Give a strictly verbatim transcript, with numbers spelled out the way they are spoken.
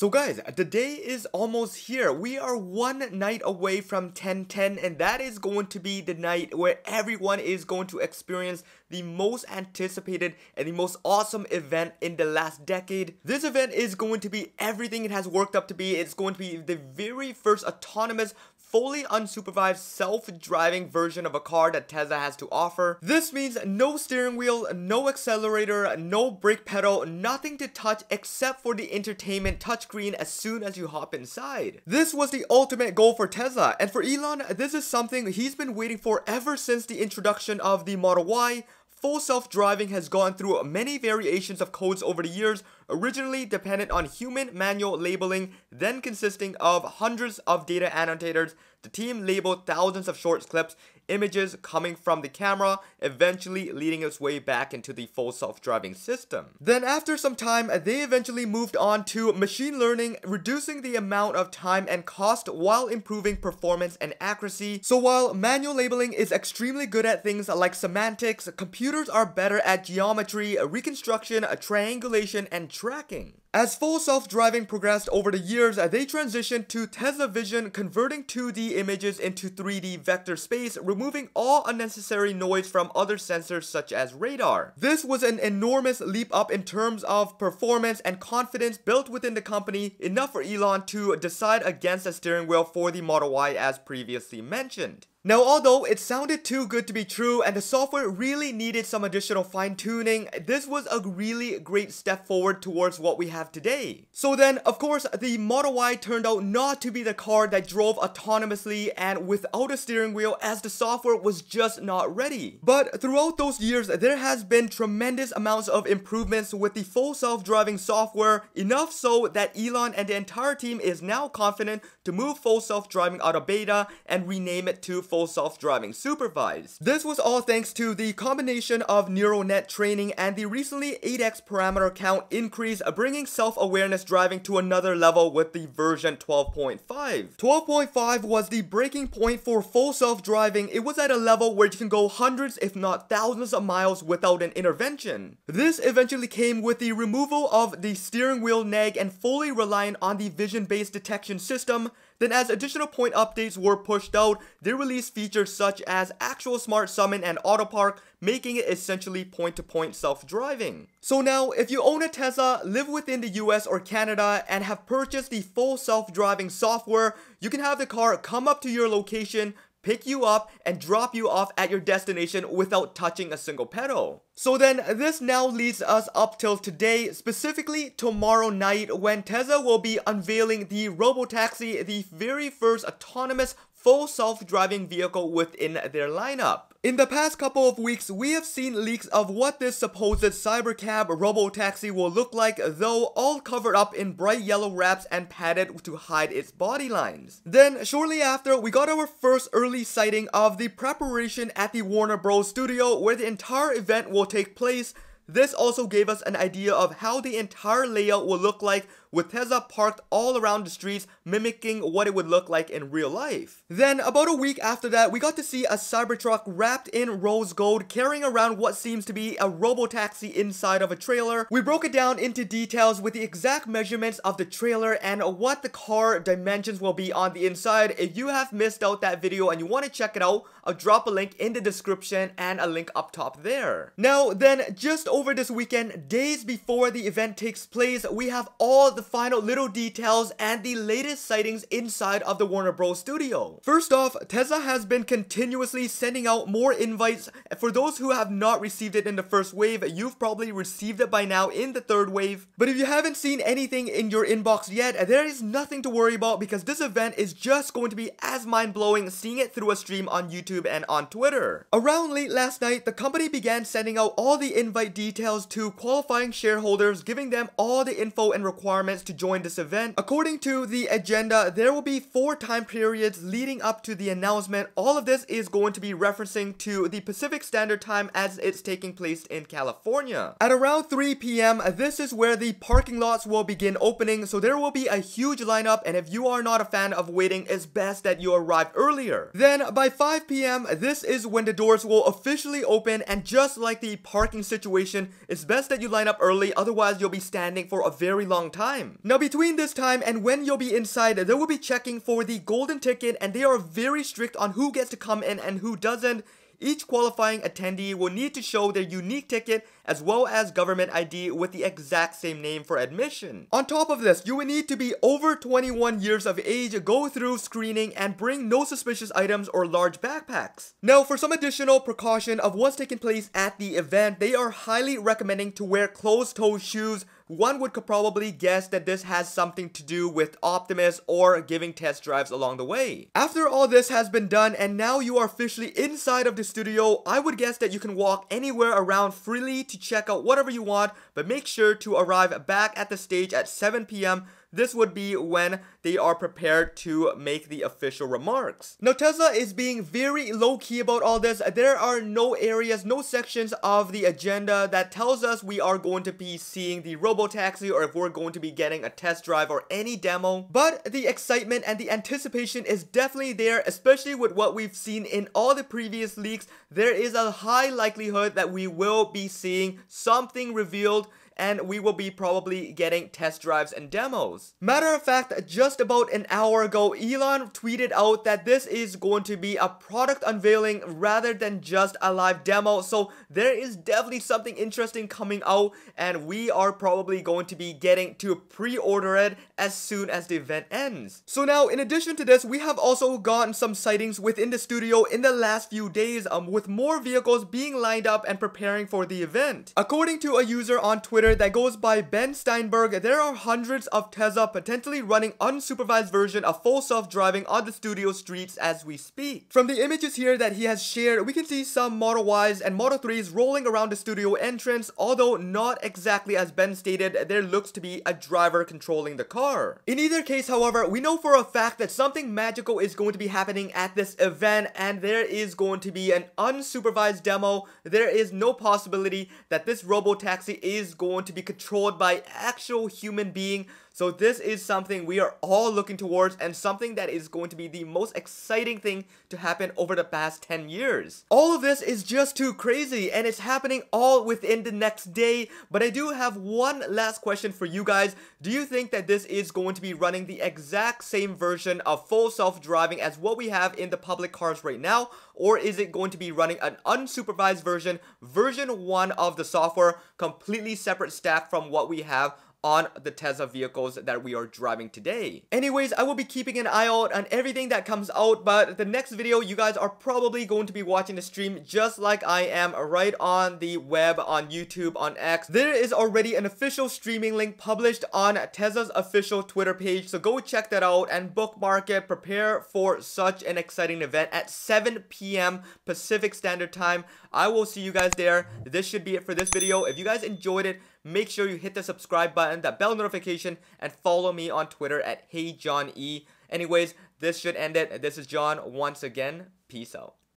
So guys, the day is almost here. We are one night away from ten ten, and that is going to be the night where everyone is going to experience the most anticipated and the most awesome event in the last decade. This event is going to be everything it has worked up to be. It's going to be the very first autonomous, fully unsupervised, self-driving version of a car that Tesla has to offer. This means no steering wheel, no accelerator, no brake pedal, nothing to touch except for the entertainment touchscreen as soon as you hop inside. This was the ultimate goal for Tesla, and for Elon, this is something he's been waiting for ever since the introduction of the Model Y. Full self-driving has gone through many variations of codes over the years, originally dependent on human manual labeling, then consisting of hundreds of data annotators. The team labeled thousands of short clips, images coming from the camera, eventually leading its way back into the full self-driving system. Then after some time, they eventually moved on to machine learning, reducing the amount of time and cost while improving performance and accuracy. So while manual labeling is extremely good at things like semantics, computers are better at geometry, reconstruction, triangulation, and tracking. As full self-driving progressed over the years, they transitioned to Tesla Vision, converting two D images into three D vector space, removing all unnecessary noise from other sensors such as radar. This was an enormous leap up in terms of performance and confidence built within the company, enough for Elon to decide against a steering wheel for the Model Y as previously mentioned. Now, although it sounded too good to be true and the software really needed some additional fine-tuning, this was a really great step forward towards what we have today. So then, of course, the Model Y turned out not to be the car that drove autonomously and without a steering wheel, as the software was just not ready. But throughout those years, there has been tremendous amounts of improvements with the full self-driving software, enough so that Elon and the entire team is now confident to move full self-driving out of beta and rename it to full self-driving supervised. This was all thanks to the combination of neural net training and the recently eight x parameter count increase, bringing self-awareness driving to another level with the version twelve point five. twelve point five was the breaking point for full self-driving. It was at a level where you can go hundreds if not thousands of miles without an intervention. This eventually came with the removal of the steering wheel nag and fully reliant on the vision-based detection system. Then as additional point updates were pushed out, they released features such as actual smart summon and auto park, making it essentially point-to-point self-driving. So now, if you own a Tesla, live within the U S or Canada, and have purchased the full self-driving software, you can have the car come up to your location, pick you up, and drop you off at your destination without touching a single pedal. So then, this now leads us up till today, specifically tomorrow night, when Tesla will be unveiling the Robotaxi, the very first autonomous full self-driving vehicle within their lineup. In the past couple of weeks, we have seen leaks of what this supposed cybercab robotaxi will look like, though all covered up in bright yellow wraps and padded to hide its body lines. Then, shortly after, we got our first early sighting of the preparation at the Warner Bros studio where the entire event will take place. This also gave us an idea of how the entire layout will look like, with Tesla parked all around the streets, mimicking what it would look like in real life. Then, about a week after that, we got to see a Cybertruck wrapped in rose gold, carrying around what seems to be a robotaxi inside of a trailer. We broke it down into details with the exact measurements of the trailer and what the car dimensions will be on the inside. If you have missed out that video and you want to check it out, I'll drop a link in the description and a link up top there. Now then, just over Over this weekend, days before the event takes place, we have all the final little details and the latest sightings inside of the Warner Bros studio. First off, Tesla has been continuously sending out more invites. For those who have not received it in the first wave, you've probably received it by now in the third wave. But if you haven't seen anything in your inbox yet, there is nothing to worry about, because this event is just going to be as mind-blowing seeing it through a stream on YouTube and on Twitter. Around late last night, the company began sending out all the invite details details to qualifying shareholders, giving them all the info and requirements to join this event. According to the agenda, there will be four time periods leading up to the announcement. All of this is going to be referencing to the Pacific Standard Time as it's taking place in California. At around three p m, this is where the parking lots will begin opening, so there will be a huge lineup, and if you are not a fan of waiting, it's best that you arrive earlier. Then by five p m, this is when the doors will officially open, and just like the parking situation situation, it's best that you line up early, otherwise you'll be standing for a very long time. Now between this time and when you'll be inside, they will be checking for the golden ticket, and they are very strict on who gets to come in and who doesn't. Each qualifying attendee will need to show their unique ticket as well as government I D with the exact same name for admission. On top of this, you will need to be over twenty-one years of age, go through screening, and bring no suspicious items or large backpacks. Now, for some additional precaution of what's taking place at the event, they are highly recommending to wear closed-toe shoes. One would probably guess that this has something to do with Optimus or giving test drives along the way. After all this has been done and now you are officially inside of the studio, I would guess that you can walk anywhere around freely to check out whatever you want, but make sure to arrive back at the stage at seven p m This would be when they are prepared to make the official remarks. Now, Tesla is being very low-key about all this. There are no areas, no sections of the agenda that tells us we are going to be seeing the Robotaxi or if we're going to be getting a test drive or any demo. But the excitement and the anticipation is definitely there, especially with what we've seen in all the previous leaks. There is a high likelihood that we will be seeing something revealed, and we will be probably getting test drives and demos. Matter of fact, just about an hour ago, Elon tweeted out that this is going to be a product unveiling rather than just a live demo. So there is definitely something interesting coming out, and we are probably going to be getting to pre-order it as soon as the event ends. So now, in addition to this, we have also gotten some sightings within the studio in the last few days, um, with more vehicles being lined up and preparing for the event. According to a user on Twitter that goes by Ben Steinberg, there are hundreds of Tesla potentially running unsupervised version of full self-driving on the studio streets as we speak. From the images here that he has shared, we can see some Model Ys and Model threes rolling around the studio entrance, although not exactly as Ben stated, there looks to be a driver controlling the car. In either case, however, we know for a fact that something magical is going to be happening at this event, and there is going to be an unsupervised demo. There is no possibility that this Robotaxi is going to be controlled by actual human being. So this is something we are all looking towards, and something that is going to be the most exciting thing to happen over the past ten years. All of this is just too crazy, and it's happening all within the next day. But I do have one last question for you guys. Do you think that this is going to be running the exact same version of full self-driving as what we have in the public cars right now? Or is it going to be running an unsupervised version, version one of the software, completely separate stack from what we have on the Tesla vehicles that we are driving today? Anyways, I will be keeping an eye out on everything that comes out, but the next video, you guys are probably going to be watching the stream just like I am, right on the web, on YouTube, on X. There is already an official streaming link published on Tesla's official Twitter page, so go check that out and bookmark it. Prepare for such an exciting event at seven p m Pacific Standard Time. I will see you guys there. This should be it for this video. If you guys enjoyed it, make sure you hit the subscribe button, that bell notification, and follow me on Twitter at HeyJohnE. Anyways, this should end it. This is John once again. Peace out.